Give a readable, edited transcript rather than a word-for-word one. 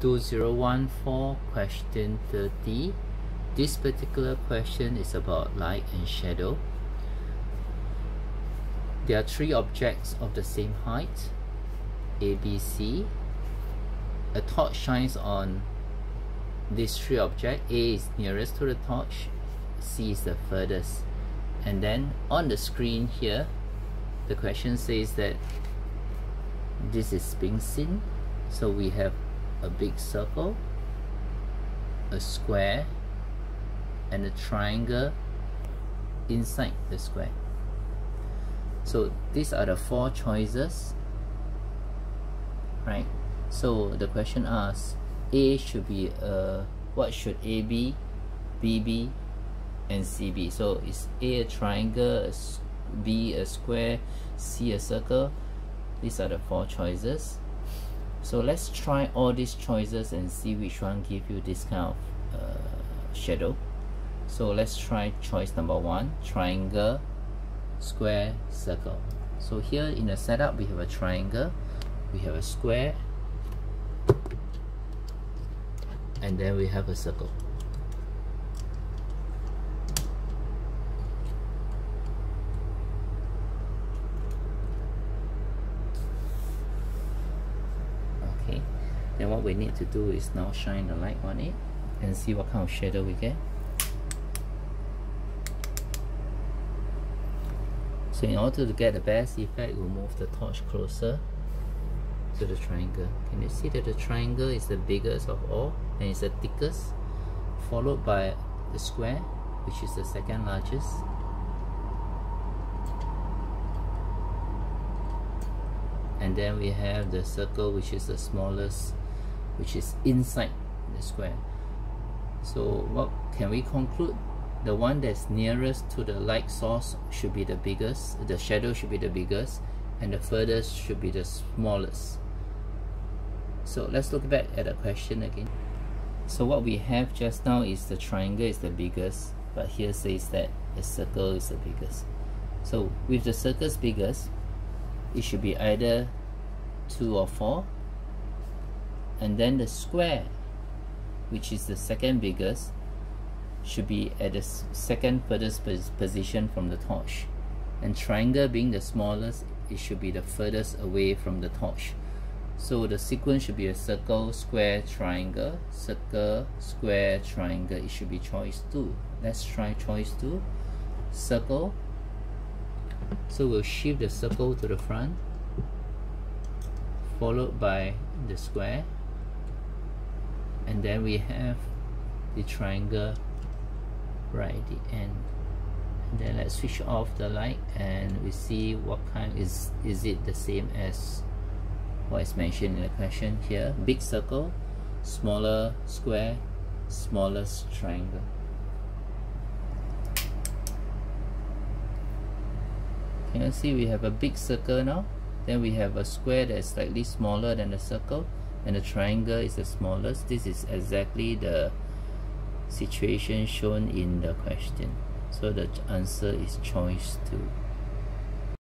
2014, question 30. This particular question is about light and shadow. There are three objects of the same height, A, B, C. A torch shines on these three objects. A is nearest to the torch, C is the furthest. And then on the screen here, the question says that this is being seen. So we have a big circle, a square, and a triangle inside the square. So these are the four choices, right? So the question asks, A should be what should A be, B be, and C be? So is A a triangle, B a square, C a circle? These are the four choices. So let's try all these choices and see which one gives you this kind of shadow. So let's try choice number one, triangle, square, circle. So here in the setup we have a triangle, we have a square, and then we have a circle. Okay, then what we need to do is now shine the light on it and see what kind of shadow we get. So in order to get the best effect, we'll move the torch closer to the triangle. Can you see that the triangle is the biggest of all and it's the thickest, followed by the square, which is the second largest. And then we have the circle, which is the smallest, which is inside the square. So what can we conclude? The one that's nearest to the light source should be the biggest, the shadow should be the biggest, and the furthest should be the smallest. So let's look back at the question again. So what we have just now is the triangle is the biggest, but here says that the circle is the biggest. So with the circle's biggest, it should be either 2 or 4, and then the square, which is the second biggest, should be at the second furthest position from the torch, and triangle being the smallest, it should be the furthest away from the torch. So the sequence should be a circle, square, triangle, circle, square, triangle. It should be choice 2. Let's try choice 2, circle. So we'll shift the circle to the front, followed by the square, and then we have the triangle right at the end. And then let's switch off the light and we see what kind is it the same as what is mentioned in the question here. Big circle, smaller square, smallest triangle. Can you see we have a big circle now? Then we have a square that is slightly smaller than the circle, and the triangle is the smallest. This is exactly the situation shown in the question. So the answer is choice 2.